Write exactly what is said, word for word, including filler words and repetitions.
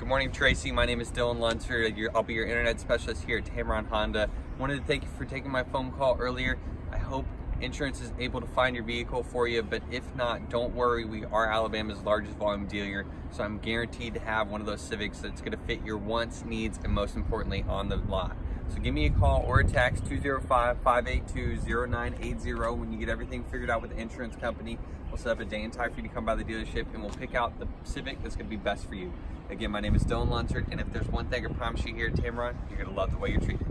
Good morning, Tracy. My name is Dylan Lunsford. I'll be your internet specialist here at Tameron Honda. Wanted to thank you for taking my phone call earlier. I hope insurance is able to find your vehicle for you, but if not, don't worry. We are Alabama's largest volume dealer, so I'm guaranteed to have one of those Civics that's going to fit your wants, needs, and most importantly, on the lot. So give me a call or a text, two zero five, five eight two, zero nine eight zero. When you get everything figured out with the insurance company, we'll set up a day and time for you to come by the dealership and we'll pick out the Civic that's gonna be best for you. Again, my name is Dylan Lunsford, and if there's one thing I promise you here at Tameron, you're gonna love the way you're treated.